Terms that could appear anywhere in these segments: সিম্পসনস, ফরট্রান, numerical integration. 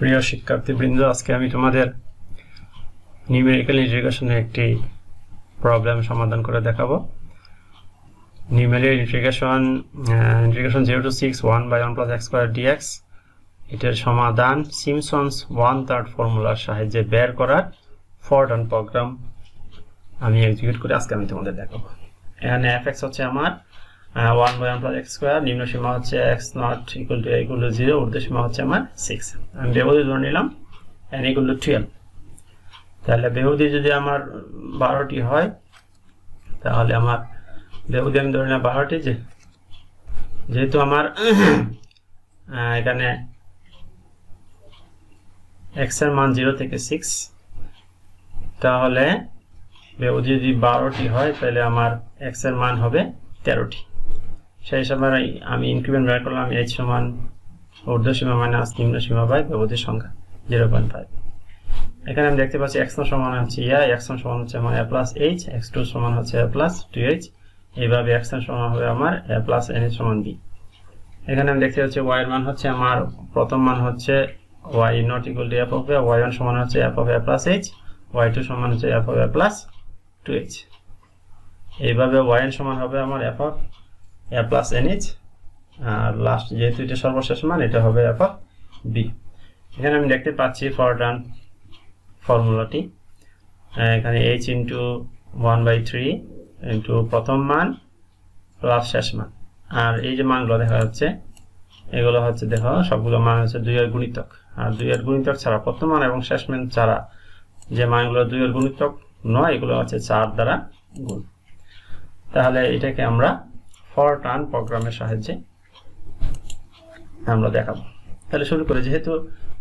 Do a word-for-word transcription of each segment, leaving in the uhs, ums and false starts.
প্রিয় শিক্ষার্থীবৃন্দ, আজকে আমি তোমাদের নিউমেরিক্যাল ইন্টিগ্রেশনের একটি প্রবলেম সমাধান করে দেখাবো। Numerical integration integration zero to six one by one plus x square dx, এটার সমাধান সিম্পসনস ওয়ান থার্ড ফর্মুলার সাহায্যে বের করার ফরট্রান প্রোগ্রাম আমি এক্সিকিউট করে আজকে আমি তোমাদের দেখাবো। এখানে এফ এক্স হচ্ছে আমার one by one plus x square, নিম্ন সীমা হচ্ছে x not equal to equal to zero, ঊর্ধ্ব সীমা হচ্ছে আমার সিক্স। আমি বেহুদি ধরে নিলাম এন ইকুয়াল টু টুয়েলভ। তাহলে বেহুদি যদি আমার বারোটি হয়, তাহলে আমার বেহুদি আমি ধরে নিলাম বারোটি, যে যেহেতু আমার এখানে এক্স এর মান জিরো থেকে সিক্স, তাহলে বেহুদি যদি বারোটি হয় তাহলে আমার এক্স এর মান হবে তেরোটি। সেই সময় আমি ইনক্রিমেন্ট বের করলাম এইচ সমান ঊর্ধ্ব সীমা মাইনাস নিম্ন সীমা বাই ব্যবধির সংখ্যা জিরো পয়েন্ট ফাইভ। এখানে আমি দেখতে পাচ্ছি এক্স ওয়ান সমান হচ্ছে ইয়া, এক্স ওয়ান সমান হচ্ছে আমার a plus h, x two সমান হচ্ছে এ প্লাস টু এইচ, এইভাবে এক্স ওয়ান সমান হবে আমার এ প্লাস এন এর সমান বি। এখানে আমি দেখতে পাচ্ছি ওয়াই এর মান হচ্ছে আমার প্রথম মান হচ্ছে y not equal to f of a, y one সমান হচ্ছে f of a plus h, y two সমান হচ্ছে f of a plus two h, এইভাবে ওয়াইন সমান হবে আমার f of a plus n h, আর লাস্ট যেহেতু এটা সর্বশেষ মান এটা হবে এফ অফ বি। এখানে আমি দেখতে পাচ্ছি ফরট্রান ফর্মুলাটি, এখানে h into one by three into প্রথম মান প্লাস শেষ মান, আর এই যে মানগুলো দেখা যাচ্ছে এগুলো হচ্ছে দেখো সবগুলো মান হচ্ছে দুই এর গুণিতক, আর দুই এর গুণিতক ছাড়া প্রথম মান এবং শেষ মান ছাড়া যে মানগুলো দুই এর গুণিতক নয় এগুলো হচ্ছে চার দ্বারা গুণ। তাহলে এটাকে আমরা ফরট্রান প্রোগ্রামের সাহায্যে আমরা দেখাবো। তাহলে শুরু করে, যেহেতু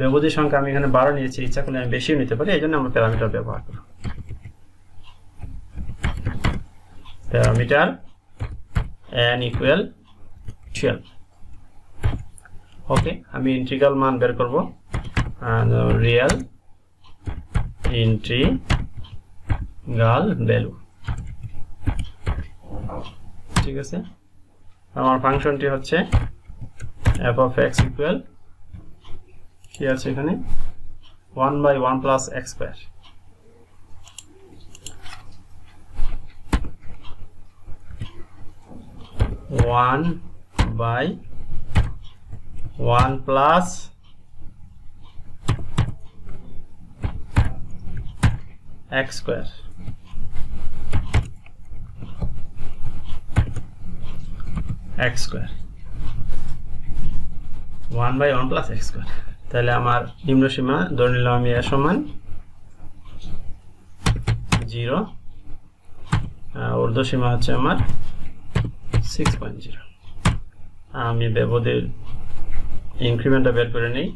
ব্যবধির সংখ্যা আমি এখানে বারো নিয়েছি, ইচ্ছা করলে আমি বেশিও নিতে পারি, এই জন্য আমরা প্যারামিটার ব্যবহার করব। Parameter n equal twelve. Okay, আমি ইন্টিগ্রাল মান বের করব, রিয়েল ইন্টিগ্রাল ভ্যালু। ঠিক আছে, আমার ফাংশনটি হচ্ছে এফ অফ এক্স ইকুয়াল কি আছে এখানে one by one plus x square. One by one plus x square, x square one by one plus x square। তাহলে আমার নিম্ন সীমা ধরে নিলাম আমি a সমান জিরো, ঊর্ধ্ব সীমা হচ্ছে আমার সিক্স পয়েন্ট জিরো। আমি ব্যবধির ইনক্রিমেন্টটা বের করে নিই,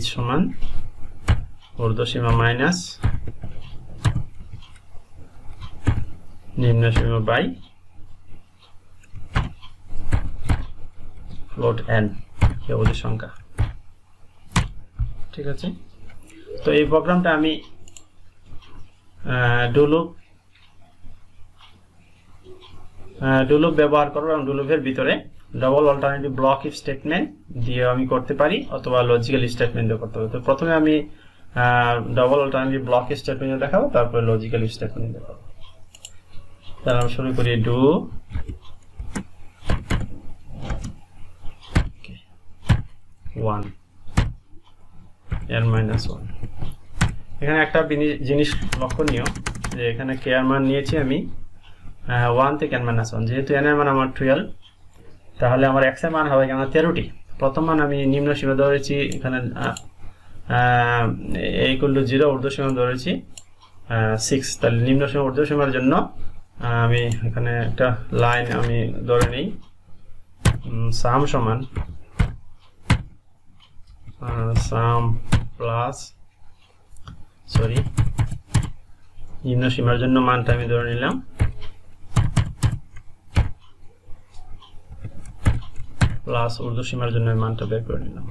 h সমান ঊর্ধ্ব সীমা মাইনাস নিম্ন সীমা বাই লোড এন ব্যবধির সংখ্যা। ঠিক আছে, তো এই প্রোগ্রামটা আমি ডুলুপ ডুলুপ ব্যবহার করব, এবং ডুলুপের ভিতরে double alternative block if statement দিয়ে আমি করতে পারি, অথবা লজিক্যাল স্টেটমেন্ট দিয়ে করতে পারি। তো প্রথমে আমি double alternative block if statement দেখাবো, তারপরে লজিক্যাল স্টেটমেন্ট দেখাবো। তাহলে আমি শুরু করি, ডু ওয়ান এর মাইনাস ওয়ান। এখানে একটা জিনিস লক্ষণীয় যে এখানে কে এর মান নিয়েছি আমি ওয়ান থেকে এন মাইনাস ওয়ান, যেহেতু এন এর মান আমার টুয়েলভ, তাহলে আমার এক্স এর মান হবে আমার তেরোটি। প্রথম মান আমি নিম্ন সীমা ধরেছি এখানে ইকুয়াল টু জিরো, ঊর্ধ্ব সীমা ধরেছি সিক্স। তাহলে নিম্ন সীমা ঊর্ধ্ব সীমার জন্য আমি এখানে একটা লাইন আমি ধরে নিই, সাম সমান সাম প্লাস সরি নিম্ন সীমার জন্য মানটা আমি ধরে নিলাম প্লাস ঊর্ধ্ব সীমার জন্য মানটা বের করে নিলাম।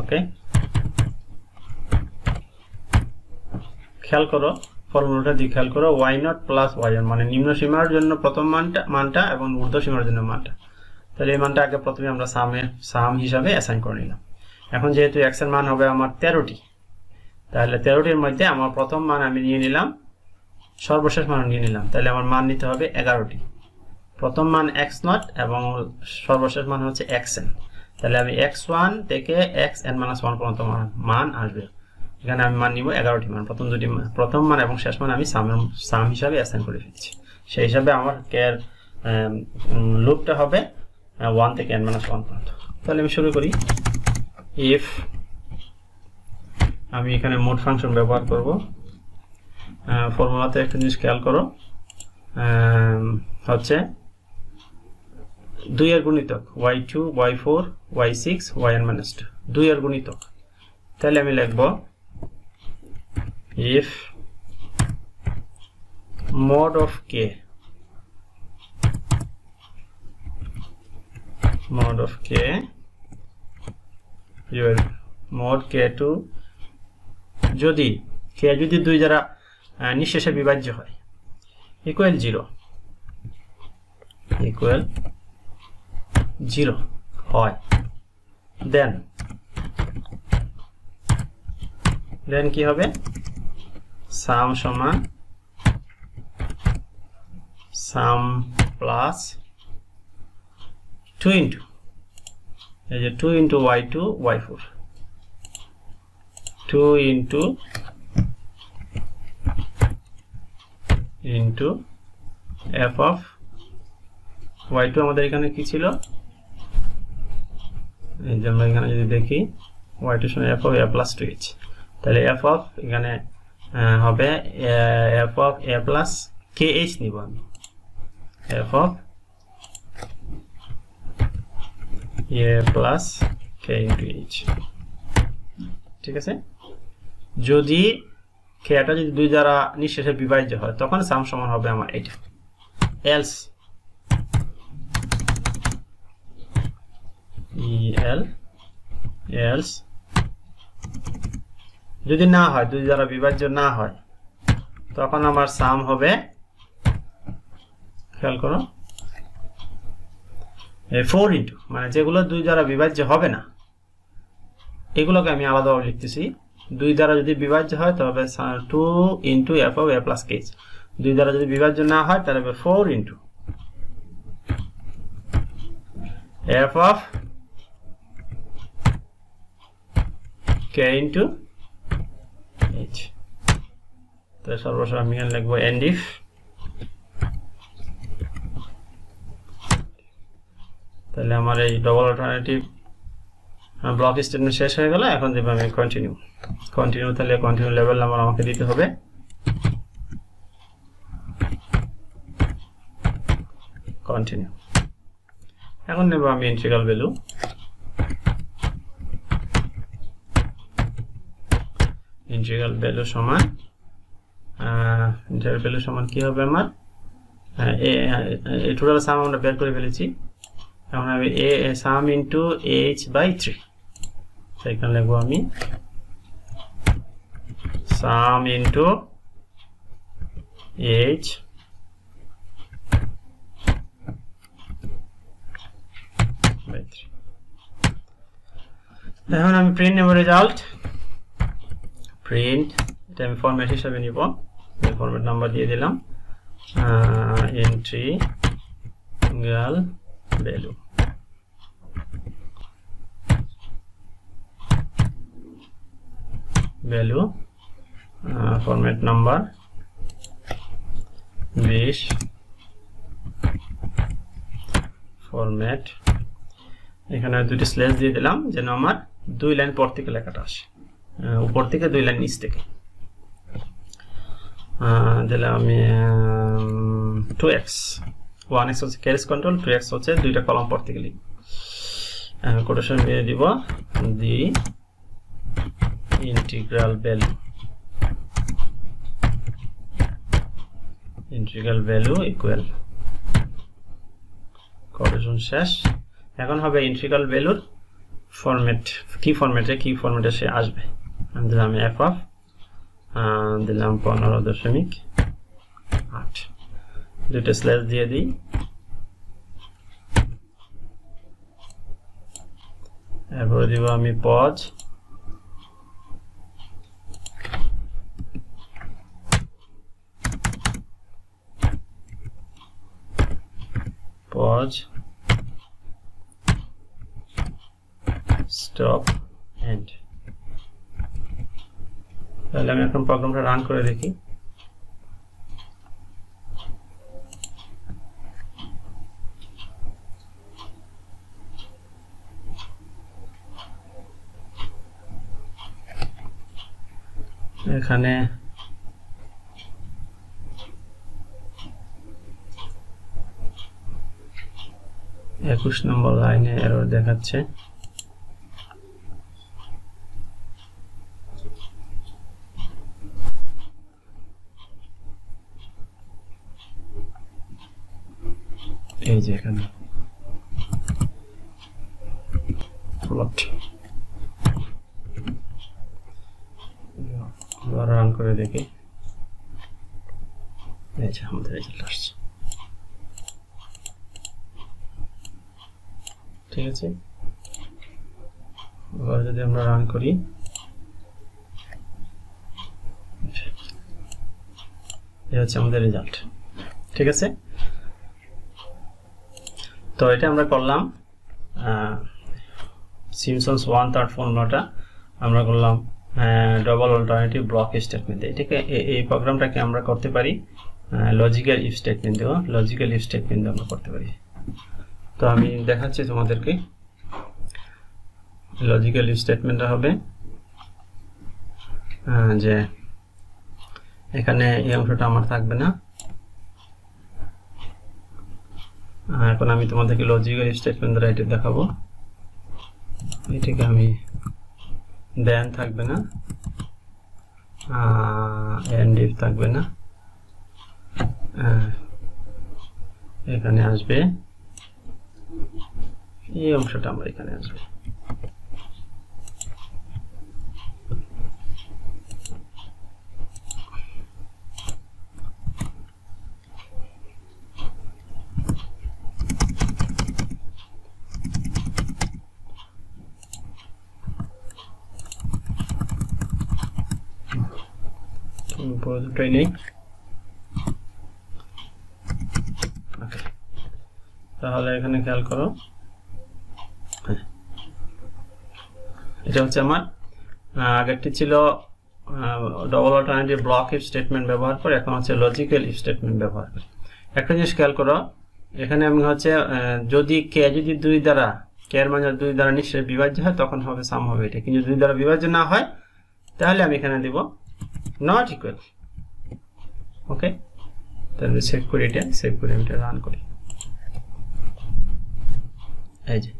ওকে, খেয়াল করো ফর্মুলাটা দিয়ে খেয়াল করো, y not plus y one মানে নিম্ন সীমার জন্য প্রথম মানটা মানটা এবং ঊর্ধ্ব সীমার জন্য মানটা। তাহলে এই মানটা আগে প্রথমে আমরা সামে সাম হিসাবে অ্যাসাইন করে নিলাম এখন যেহেতু x এর মান হবে আমার তেরোটি তাহলে তেরোটি এর মধ্যে আমার প্রথম মান আমি নিয়ে নিলাম সর্বশেষ মান নিয়ে নিলাম তাহলে আমার মান নিতে হবে এগারোটি প্রথম মান x শূন্য এবং সর্বশেষ মান হচ্ছে xn তাহলে আমি x one থেকে xn minus one পর্যন্ত মান আসবে এখানে আমি মান নিব এগারোটি মান প্রথম দুটি প্রথম মান এবং শেষ মান আমি সাম সাম হিসাবে অ্যাসাইন করে ফেলছি সেই হিসাবে আমার কেয়ার লুপটা হবে one থেকে n minus one পর্যন্ত তাহলে আমি শুরু করি if আমি এখানে মোড ফাংশন ব্যবহার করব ফর্মুলাতে একটা জিনিস খেয়াল করো হচ্ছে দুই এর গুণিতক y two y four y six yn minus two দুই এর গুণিতক তাহলে আমি লিখব if mod of k mod of k your mod k two যদি k যদি দুই দ্বারা নিঃশেষে বিভাজ্য হয় equal zero equal zero হয় then then কি হবে sum সমান sum plus two into two into y two y four two into into f of y two আমাদের এখানে কি ছিল এই যে আমরা এখানে যদি দেখি y two সমান f of a plus two h তাহলে f of এখানে হবে f of a plus kh নিব আমি f of a plus k into h ঠিক আছে যদি k এটা যদি দুই দ্বারা নিঃশেষে বিভাজ্য হয় তখন সাম সমান হবে আমার এটা else el else যদি না হয় দুই দ্বারা বিভাজ্য না হয় তখন আমার সাম হবে খেয়াল করো four into মানে যেগুলো দুই দ্বারা বিভাজ্য হবে না এগুলোকে আমি আলাদাভাবে লিখতেছি দুই দ্বারা যদি বিভাজ্য হয় তবে two into f of a plus k দুই দ্বারা যদি বিভাজ্য না হয় তাহলে হবে four into f of k into h তাহলে সর্বশেষ আমি এখানে লিখব and if তাহলে আমার এই ডবল অল্টারনেটিভ ব্লক স্টেটমেন্ট শেষ হয়ে গেল এখন দেব আমি কন্টিনিউ কন্টিনিউ তাহলে কন্টিনিউ লেভেল নাম্বার আমাকে দিতে হবে কন্টিনিউ এখন নেব আমি ইন্টিগ্রাল ভ্যালু ইন্টিগ্রাল ভ্যালু সমান ইন্টিগ্রাল ভ্যালু সমান কি হবে আমার এই টোটাল সাম আমরা বের করে ফেলেছি এখন আমি a sum into h by three সেখানে লিখব আমি sum into h by three এখন আমি প্রিন্ট নেব রেজাল্ট প্রিন্ট এটা আমি ফরম্যাট হিসেবে নিব ফরম্যাট নাম্বার দিয়ে দিলাম entry integral value value format number twenty format এখানে দুটো স্ল্যাশ দিয়ে দিলাম যেন আমার দুই লাইন পর থেকে লেখাটা আসে উপর থেকে দুই লাইন নিচ থেকে দিলাম আমি two x one x হচ্ছে ক্যারেজ কন্ট্রোল two x হচ্ছে দুইটা কলাম পড়তে গেলি কোটেশন দিয়ে দিব the integral value integral value equal quotation শেষ এখন হবে ইন্টিগ্রাল ভ্যালুর ফরম্যাট কি ফরম্যাটে কি ফরম্যাটে সে আসবে আমি দিলাম f of দিলাম fifteen point eight দুটো স্ল্যাশ দিয়ে দিই এরপরে দিব আমি পজ পজ স্টপ এন্ড। তাহলে আমি এখন প্রোগ্রামটা রান করে দেখি। এখানে একুশ নম্বর লাইনে এরর দেখাচ্ছে। এই যে এখানে প্লট রান করে দেখি। আচ্ছা আমাদের রেজাল্ট আসছে, ঠিক আছে। এবার যদি আমরা রান করি, এই হচ্ছে আমাদের রেজাল্ট, ঠিক আছে। তো এটা আমরা করলাম সিমসনস ওয়ান থার্ড ফর্মুলাটা আমরা করলাম ডবল অল্টারনেটিভ ব্লক স্টেটমেন্ট দিয়ে, ঠিক আছে। এই প্রোগ্রামটাকে আমরা করতে পারি লজিক্যাল ইফ স্টেটমেন্ট দিয়েও, লজিক্যাল ইফ স্টেটমেন্ট দিয়ে আমরা করতে পারি। তো আমি দেখাচ্ছি তোমাদেরকে লজিক্যাল ইফ স্টেটমেন্টটা হবে যে এখানে এই অংশটা আমার থাকবে না। এখন আমি তোমাদেরকে লজিক্যাল ইফ স্টেটমেন্ট দ্বারা এটা দেখাবো। এটাকে আমি দেন থাকবে না, এন্ড ইফ থাকবে না, এখানে আসবে এই অংশটা আমরা এখানে আসবে। Training. Okay. তাহলে এখানে খেয়াল করো, এটা হচ্ছে আমার আগেরটি ছিল double alternative block if statement ব্যবহার করে, এখন হচ্ছে লজিক্যাল ইফ স্টেটমেন্ট ব্যবহার করে। একটা জিনিস খেয়াল করো, এখানে আমি হচ্ছে যদি কে যদি দুই দ্বারা কে এর মানে দুই দ্বারা নিশ্চয়ই বিভাজ্য হয় তখন হবে সাম হবে এটা, কিন্তু দুই দ্বারা বিভাজ্য না হয় তাহলে আমি এখানে দিব not equal, okay। তাহলে সেভ করে এটা সেভ করে আমি এটা রান করি। এই যে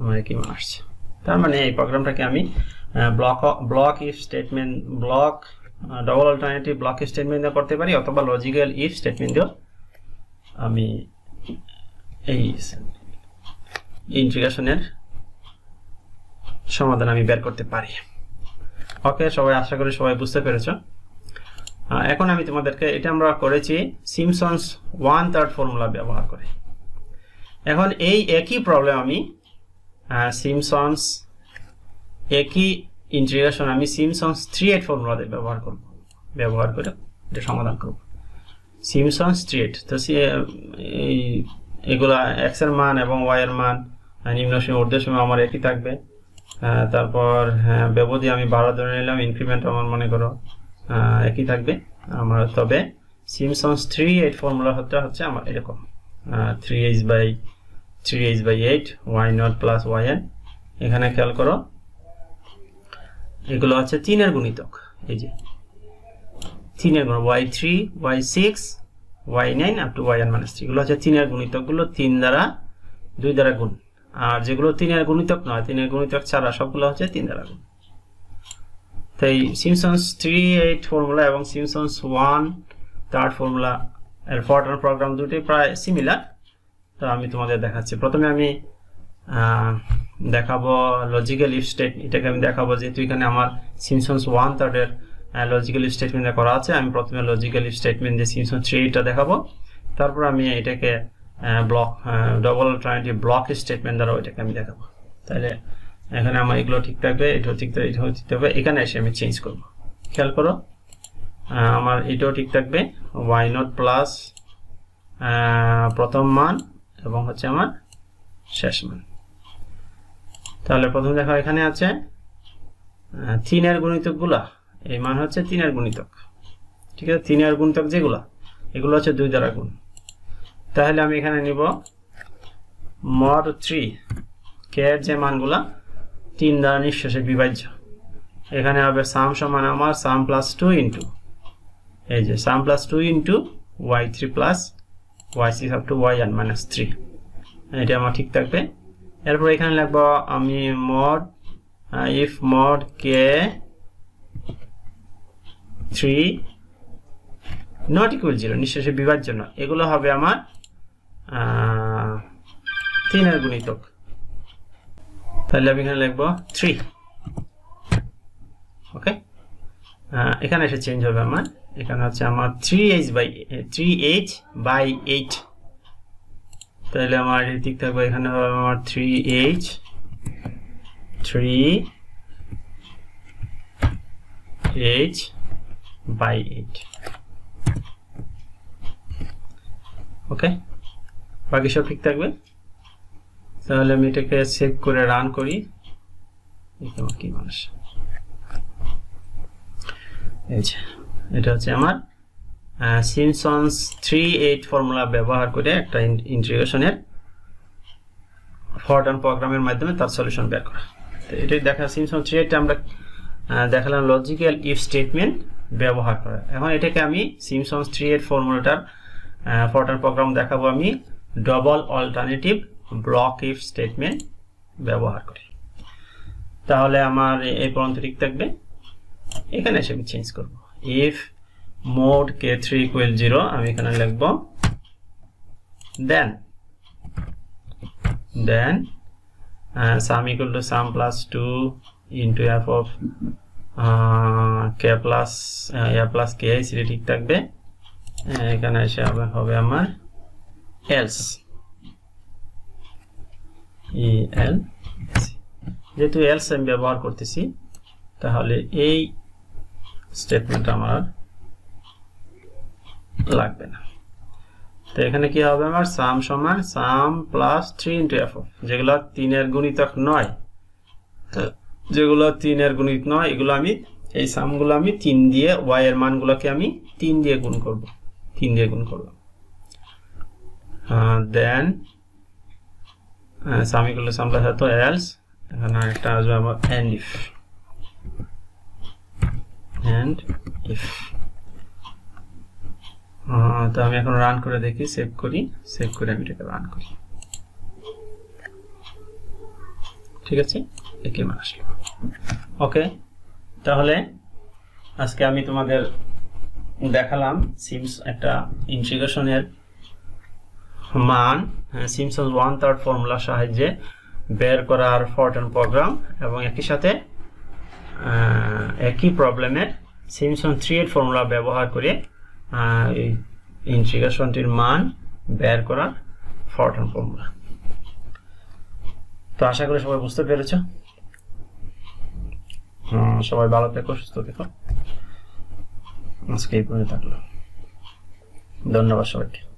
আমার কি আসছে, তার মানে এই প্রোগ্রামটাকে আমি block block if statement block double alternative block statement দিয়ে করতে পারি, অথবা লজিক্যাল ইফ স্টেটমেন্ট দিয়েও আমি এই ইন্টিগ্রেশনের সমাধান আমি বের করতে পারি। ওকে, সবাই আশা করি সবাই বুঝতে পেরেছ। এখন আমি তোমাদেরকে এটা আমরা করেছি সিমসনস ওয়ান থার্ড ফর্মুলা ব্যবহার করে। এখন এই একই প্রবলেম আমি সিমসনস একই ইন্টিগ্রেশন আমি সিমসনস থ্রি এইট ফর্মুলা ব্যবহার করব, ব্যবহার করে এটা সমাধান করব সিমসনস থ্রি এইট। তো এই এগুলা এক্সের মান এবং ওয়াইয়ের মান নিম্ন সময় ঊর্ধ্ব সময় আমার একই থাকবে। তারপর ব্যবধি আমি বারো ধরে নিলাম, ইনক্রিমেন্ট আমার মনে করো একই থাকবে আমার। তবে সিমসনস থ্রি এইট ফর্মুলা হচ্ছে আমার এরকম three h by three h by eight y not plus y n. এখানে খেয়াল করো এগুলো হচ্ছে তিনের গুণিতক, এই যে তিনের গুণ y three y six y nine up to y n minus three, এগুলো হচ্ছে তিনের গুণিতকগুলো তিন দ্বারা দুই দ্বারা গুণ। আর যেগুলো তিনের গুণিতক নয়, তিনের গুণিতক ছাড়া সবগুলো হচ্ছে তিন দ্বারা গুণ। তাই সিমসনস থ্রি এইট ফর্মুলা এবং সিমসনস ওয়ান থার্ড ফর্মুলা এর ফরট্রান প্রোগ্রাম দুটি প্রায় সিমিলার। তো আমি তোমাদের দেখাচ্ছি, প্রথমে আমি দেখাবো লজিক্যাল ইফ স্টেটমেন্ট। এটাকে আমি দেখাবো, যেহেতু এখানে আমার সিমসনস ওয়ান থার্ডের লজিক্যাল স্টেটমেন্ট করা আছে, আমি প্রথমে লজিক্যাল স্টেটমেন্ট দিয়ে সিমসনস থ্রি এইটটা দেখাবো। তারপর আমি এটাকে block double alternative block statement দ্বারা ওইটাকে আমি দেখাবো। তাহলে এখানে আমার এগুলো ঠিক থাকবে এটাও ঠিক থাকবে এটাও ঠিক থাকবে এখানে এসে আমি চেঞ্জ করব খেয়াল করো আমার এটাও ঠিক থাকবে y naught প্লাস প্রথম মান এবং হচ্ছে আমার শেষ মান তাহলে প্রথম দেখো এখানে আছে তিন এর গুণিতকগুলো এই মান হচ্ছে তিন এর গুণিতক ঠিক আছে তিন এর গুণিতক যেগুলো এগুলো হচ্ছে দুই দ্বারা গুণ তাহলে আমি এখানে নিব mod তিন k এর যে মানগুলো তিন দ্বারা নিঃশেষে বিভাজ্য এখানে হবে sum সমান আমার sum plus দুই into এই যে sum plus দুই into y three plus y six up to y one minus three এটা আমার ঠিক থাকবে এরপর এখানে লিখব আমি mod if mod k three not equal zero নিঃশেষে বিভাজ্য না এগুলো হবে আমার তিন এর গুণিতক তাহলে আমি এখানে লিখব তিন ওকে এখানে এসে চেঞ্জ হবে আমার এখানে আছে আমার তিন এইচ বাই তিন এইচ বাই আট তাহলে আমার এই ঠিক থাকবে এখানে হবে আমার তিন এইচ তিন এইচ বাই আট ওকে বাকি সব ঠিক থাকবে তাহলে আমি এটাকে সেভ করে রান করি এটা কি মানুষ এই যে এটা হচ্ছে আমার সিম্পসনস তিন এইট ফর্মুলা ব্যবহার করে একটা ইন্টিগ্রেশনের ফরট্রান প্রোগ্রামের মাধ্যমে তার সলিউশন বের করা তো এটাই দেখা সিম্পসনস তিন এইট আমরা দেখালাম লজিক্যাল ইফ স্টেটমেন্ট ব্যবহার করা এখন এটাকে আমি সিম্পসনস তিন এইট ফর্মুলাটার ফরট্রান প্রোগ্রাম দেখাবো আমি double alternative block if statement ব্যবহার করি তাহলে আমার এই পর্যন্ত ঠিক থাকবে এখানে এসে আমি চেঞ্জ করব if mod k three equal zero আমি এখানে লিখব then then uh, sum equal to sum plus two into f of uh, k plus uh, a plus k সেটা ঠিক থাকবে এখানে এসে হবে আমার else el যেহেতু else আমি ব্যবহার করতেছি তাহলে এই স্টেটমেন্ট আমার লাগবে না তো এখানে কি হবে আমার sum সমান sum plus three into f of যেগুলো তিন এর গুণিতক নয় যেগুলো তিন এর গুণিতক নয় এগুলো আমি এই সামগুলো আমি তিন দিয়ে y এর মানগুলোকে আমি তিন দিয়ে গুণ করব তিন দিয়ে গুণ করব দেন sum equal to sum plus এত else এখানে একটা আসবে আমার and if and if তো আমি এখন রান করে দেখি সেভ করি সেভ করে আমি এটাকে রান করি ঠিক আছে একে মান আসলো ওকে তাহলে আজকে আমি তোমাদের দেখালাম সিমস একটা ইন্টিগ্রেশনের মান সিম্পসনস এক বাই তিন ফর্মুলার সাহায্যে বের করার ফরট্রান প্রোগ্রাম এবং একই সাথে একই প্রবলেমে সিম্পসনস তিন এইট ফর্মুলা ব্যবহার করে এই ইন্টিগ্রেশনটির মান বের করার ফরট্রান ফর্মুলা তো আশা করি সবাই বুঝতে পেরেছো সবাই ভালো থেকো সুস্থ থেকো আজকে এই পর্যন্ত থাকলো ধন্যবাদ সবাইকে